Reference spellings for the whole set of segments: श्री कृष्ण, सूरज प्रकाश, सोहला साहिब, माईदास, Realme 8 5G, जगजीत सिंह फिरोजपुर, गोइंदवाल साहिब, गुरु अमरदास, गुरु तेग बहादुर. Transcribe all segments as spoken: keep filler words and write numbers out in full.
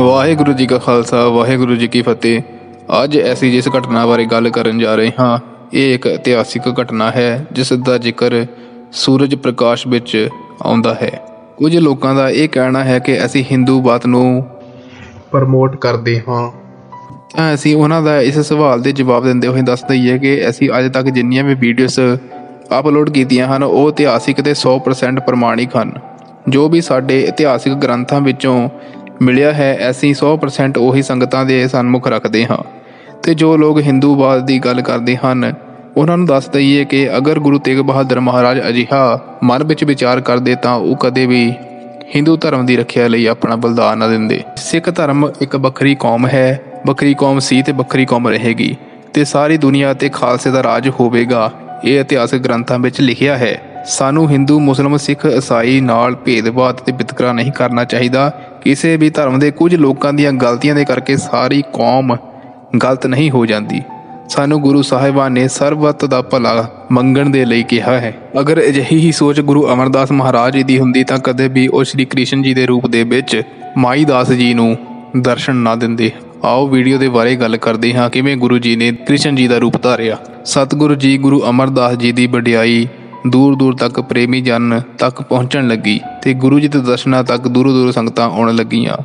ਵਾਹਿਗੁਰੂ जी का खालसा वाहेगुरु जी की फतेह। ਅੱਜ ऐसी जिस घटना बारे गल करन जा रहे हाँ, ये एक इतिहासिक घटना है जिस दा जिक्र सूरज प्रकाश ਵਿੱਚ ਆਉਂਦਾ है। कुछ लोगों का यह कहना है कि असी हिंदू बात ਨੂੰ प्रमोट करते हाँ। असी उन्हों का इस सवाल के जवाब देंदे हुए दस दईए कि असी अज तक जिन्नियां भी वीडियोस अपलोड कीतियां हन वो इतिहासिक ते सौ परसेंट प्रमाणिक हन। जो भी साडे इतिहासिक ग्रंथां विचों मिलिया है असी सौ परसेंट उही संगतां दे सन्मुख रखते हाँ। तो जो लोग हिंदूवाद की गल करते हैं उन्होंने दस दईए कि अगर गुरु तेग बहादुर महाराज अजिहा मन विच विचार करते तो वह कदे भी हिंदू धर्म की रखिया लई अपना बलिदान ना देंदे। सिख धर्म एक बखरी कौम है, बखरी कौम सी ते बखरी कौम रहेगी ते सारी दुनिया ते खालसे का राज होवेगा। ये इतिहासिक ग्रंथां विच लिखिया है। सानू हिंदू मुस्लिम सिख ईसाई नाल भेदभाव ते वितकरा नहीं करना चाहिदा। किसी भी धर्म के कुछ लोगों दीयां गलतियां दे करके सारी कौम गलत नहीं हो जाती। सानू गुरु साहिबान ने सरबत का भला मंगण दे लई कहा है। अगर अजिही ही सोच गुरु अमरदास महाराज जी की हुंदी तां कदे भी वो श्री कृष्ण जी के रूप दे विच माईदास जी नूं दर्शन ना दिंदे। आओ वीडियो के बारे गल करते हाँ किवें गुरु जी ने कृष्ण जी का रूप धारिया। सतगुरु जी गुरु अमरदास जी की वडियाई दूर दूर तक प्रेमी जन तक पहुँचन लगी तो गुरु जी के दर्शनां तक दूरों दूरों संगतां आउण लगियां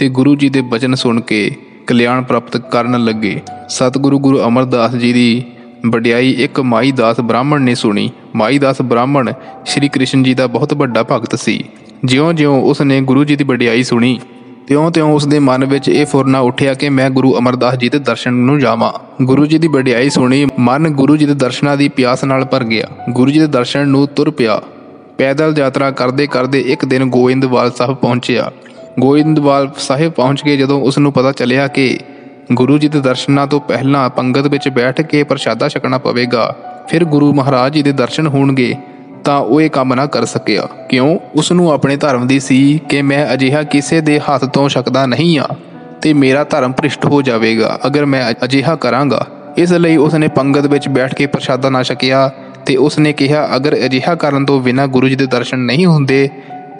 तो गुरु जी के बचन सुन के कल्याण प्राप्त करन लगे। सतगुरु गुरु अमरदास जी की वडियाई एक माईदास ब्राह्मण ने सुनी। माईदास ब्राह्मण श्री कृष्ण जी का बहुत बड़ा भगत सी। ज्यों ज्यों उसने गुरु जी की वडियाई सुनी त्यों त्यों उसके मन में यह फुरना उठिया कि मैं गुरु अमरदास जी के दर्शन नूं जावां। गुरु जी की वडियाई सुनी मन गुरु जी के दर्शनां की प्यास नाल भर गया। गुरु जी के दर्शन नूं तुर पिया। पैदल यात्रा करते करते एक दिन गोइंदवाल साहिब पहुँचया। गोइंदवाल साहिब पहुँच के जदों उसनूं पता चलिया कि गुरु जी के दर्शनां तो पहला पंगत विच बैठ के प्रशादा छकना पवेगा फिर गुरु महाराज जी के दर्शन होणगे तां ओह काम ना कर सकिया। क्यों? उसनूं अपने धर्म दी सी कि मैं अजिहा किसी दे हथ तो शकदा नहीं हाँ ते मेरा धर्म भ्रिष्ट हो जावेगा अगर मैं अजिहा करांगा। इसलिए उसने पंगत विच बैठ के प्रशादा ना छकिया ते उसने कहा अगर अजिहा करन तो बिना गुरु जी के दर्शन नहीं हुंदे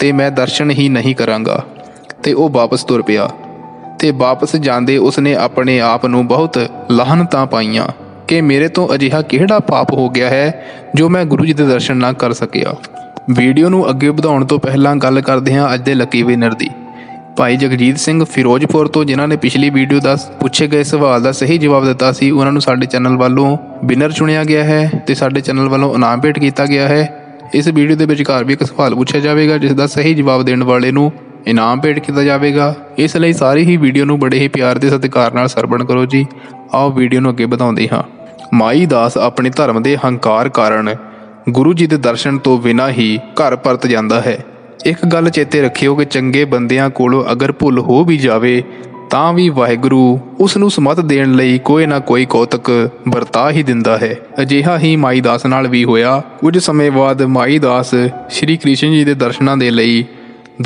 ते मैं दर्शन ही नहीं करांगा। तो वह वापस तुर पिया तो वापस जाते उसने अपने आप को बहुत लाहनतां पाइया कि मेरे तो अजिहा किहड़ा पाप हो गया है जो मैं गुरु जी के दर्शन ना कर सकिया। वीडियो नूं अगे वधाउण तो पहलां गल करदे हां अज दे लकी विनर दी। भाई जगजीत सिंह फिरोजपुर तो जिन्हां ने पिछली वीडियो दा पूछे गए सवाल का सही जवाब दिता सी उन्हां नूं साडे चैनल वालों विनर चुनिया गया है तो साडे चैनल वालों इनाम भेंट किया गया है। इस वीडियो के विचकार भी एक सवाल पूछा जाएगा जिस दा सही जवाब देने वाले नूं इनाम भेंट किया जाएगा। इसलिए सारी ही वीडियो नूं बड़े ही प्यार के सत्कार नाल सरवण करो जी। आओ वीडियो नूं अगे वधाउंदे हां। माईदास अपने धर्म के हंकार कारण गुरु जी के दर्शन तो बिना ही घर परत जाता है। एक गल चेते रखियो कि चंगे बंदियां कोलों अगर भुल हो भी जाए तो भी वाहिगुरू उसनूं समत देण लई कोई ना कोई कौतक वरता ही दिंदा है। अजिहा ही माईदास नाल भी होया। कुछ समय बाद माईदास श्री कृष्ण जी के दर्शनां दे लई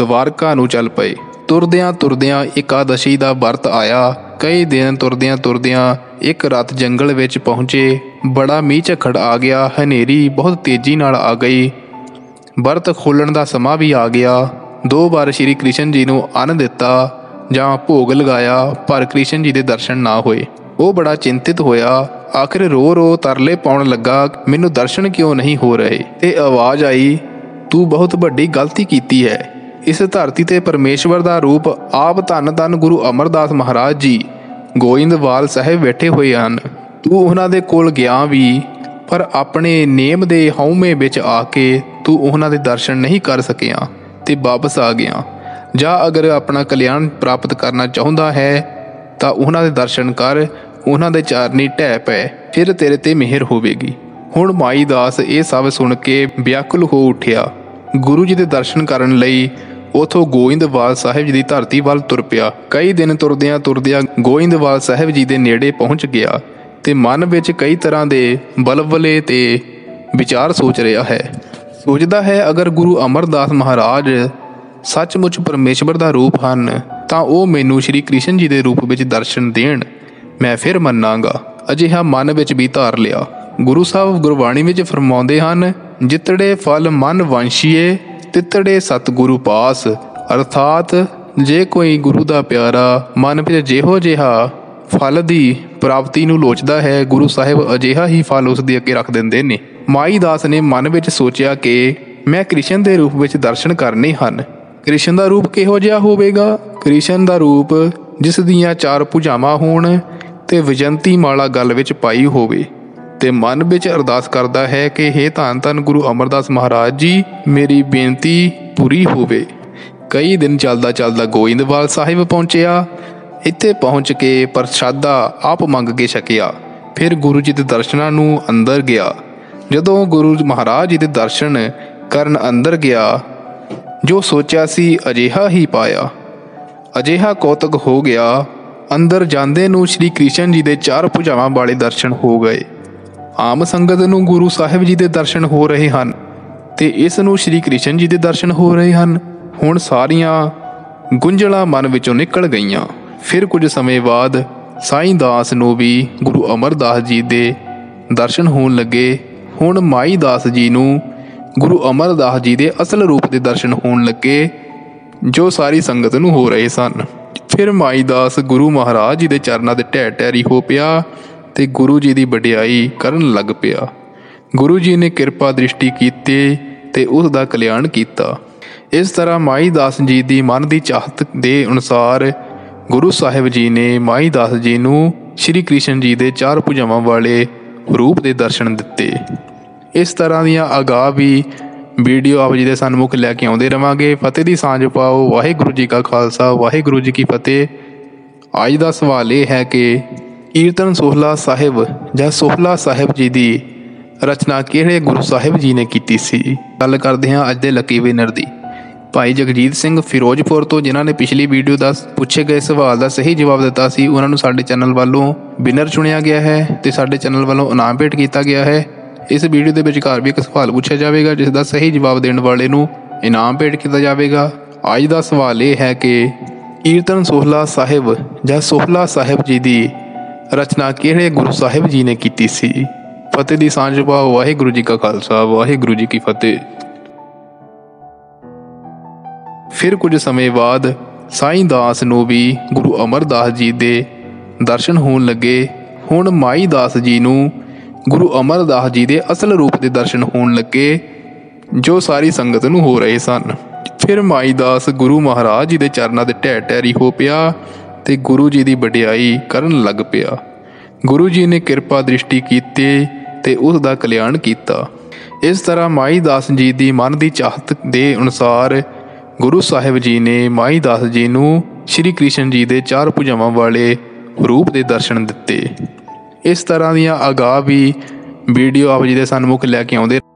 द्वारका नूं चल पे। तुरदियां तुरदियां एकादशी का वर्त आया। कई दिन तुरदियां तुरदियां एक रात जंगल विच पहुँचे। बड़ा मीह झक्खड़ आ गया। हनेरी बहुत तेजी नाल आ गई। वर्त खोलण का समा भी आ गया। दो बार श्री कृष्ण जी नूं अन्न दिता जां भोग लगाया पर कृष्ण जी के दर्शन ना होए। वो बड़ा चिंतित होया। आखिर रो रो तरले पाउण लगा मैनूं दर्शन क्यों नहीं हो रहे। ते आवाज़ आई तू बहुत वड्डी गलती कीती है। इस धरती ते परमेश्वर दा रूप आप धन धन गुरु अमरदास महाराज जी गोइंदवाल साहिब बैठे हुए हैं। तू उन्हां दे कोल गया भी पर अपने नेम दे हौमे विच आके तू उन्हां दे दर्शन नहीं कर सकिया ते वापस आ गया। जा अगर अपना कल्याण प्राप्त करना चाहुंदा है तो उन्हां दे दर्शन कर, उन्हां दे चरनी ढै पै फिर तेरे ते मेहर होवेगी। हुण माईदास ये सब सुन के व्याकुल हो उठिया। गुरु जी के दर्शन करन लई उथों गोइंदवाल साहिब जी की धरती वाल तुर पिया। कई दिन तुरदियां तुरदियां गोइंदवाल साहिब जी के नेड़े पहुँच गया तो मन में कई तरह के बलबले ते विचार सोच रहा है। सोचता है अगर गुरु अमरदास महाराज सचमुच परमेश्वर का रूप हैं तो वह मैनू श्री कृष्ण जी के रूप में दर्शन देण मैं फिर मनांगा। अजिहा मन में भी धार लिया। गुरु साहब गुरबाणी में फरमाते हैं जितड़े फल मन वंशीए तितड़े सतगुरु पास अर्थात जे कोई गुरु दा प्यारा मन विच जेहो जिहा फल की प्राप्ति नूं लोचदा है, गुरु साहिब अजिहा ही फल उस दे अगे रख दिंदे ने। माईदास ने मन विच सोचिया कि मैं कृष्ण के रूप में दर्शन करने हैं। कृष्ण का रूप किहो जिहा होवेगा? कृष्ण का रूप जिस दियां चार भुजावां होण ते विजंती माला गल विच पाई होवे ते मन विच अरदास करदा है कि हे धन धन गुरु अमरदास महाराज जी, मेरी बेनती पूरी होवे। कई दिन चलदा चलदा गोइंदवाल साहिब पहुँचया। इत्थे पहुँच के प्रशादा आप मंग के छकिया। फिर गुरु जी के दर्शनां नूं अंदर गया। जदों गुरु महाराज जी के दर्शन करन अंदर गया, जो सोचा सी अजिहा ही पाया। अजिहा कौतक हो गया। अंदर जांदे नूं श्री कृष्ण जी के चार भुजावां वाले दर्शन हो गए। आम संगत नूं गुरु साहिब जी के दर्शन हो रहे हैं तो इस नूं श्री कृष्ण जी के दर्शन हो रहे हैं। हुण सारियां गुंझलां मन विचों निकल गईयां। फिर कुछ समय बाद साईं दास नूं भी गुरु अमरदास जी के दर्शन होण लगे। हुण माईदास जी नूं गुरु अमरदास जी के असल रूप के दर्शन होण लगे, जो सारी संगत नूं हो रहे सन। फिर माईदास गुरु महाराज जी के चरणों से ढह ढेरी हो पिया ते गुरु जी की वडियाई करन लग पिया। गुरु जी ने कृपा दृष्टि कीती ते उस दा कल्याण कीता। इस तरह माईदास जी की मन की चाहत के अनुसार गुरु साहिब जी ने माईदास जी नूं श्री कृष्ण जी के चार भुजावां वाले रूप के दर्शन दिते। इस तरह दीआं अगाह भी वीडियो आप जी के सन्मुख लैके आउंदे रहांगे। फतेह की सांझ पाओ। वाहिगुरू जी का खालसा, वाहिगुरू जी की फतेह। अज का सवाल यह है कि कीर्तन सोहला साहिब या सोहला साहिब जी की रचना किहड़े गुरु साहिब जी ने की सी? गल करते हैं अज के लकी विनर की, भाई जगजीत सिंह फिरोजपुर तो, जिन्होंने पिछली वीडियो का पूछे गए सवाल का सही जवाब दिता सी। उन्होंने साडे चैनल वालों विनर चुनिया गया है तो साडे चैनल वालों इनाम भेंट किया गया है। इस वीडियो के विचकार भी एक सवाल पूछा जाएगा, जिसका सही जवाब देने वाले नूं इनाम भेंट किया जाएगा। अज का सवाल यह है कि कीर्तन सोहला साहिब या सोहला साहिब जी की रचना किहड़े गुरु साहिब जी ने की सी? फतेह की सांझ पाओ। वाहिगुरू जी का खालसा, वाहिगुरू जी की फतेह। फिर कुछ समय बाद साईं दास नूं भी गुरु अमरदास जी के दर्शन होण लगे। हुण माईदास जी नूं गुरु अमरदास जी के असल रूप के दर्शन होण लगे, जो सारी संगत नूं हो रहे सन। फिर माईदास गुरु महाराज जी के चरणों से ढह ढेरी हो पिया ते गुरु जी की वडियाई करन लग पिया। गुरु जी ने कृपा दृष्टि कीती ते उस दा कल्याण कीता। इस तरह माईदास जी की मन की चाहत के अनुसार गुरु साहिब जी ने माईदास जी नूं श्री कृष्ण जी के चार भुजावां वाले रूप के दर्शन दिते। इस तरह दीआं अगाह भी वीडियो आप जी के सन्मुख लैके आउंदे।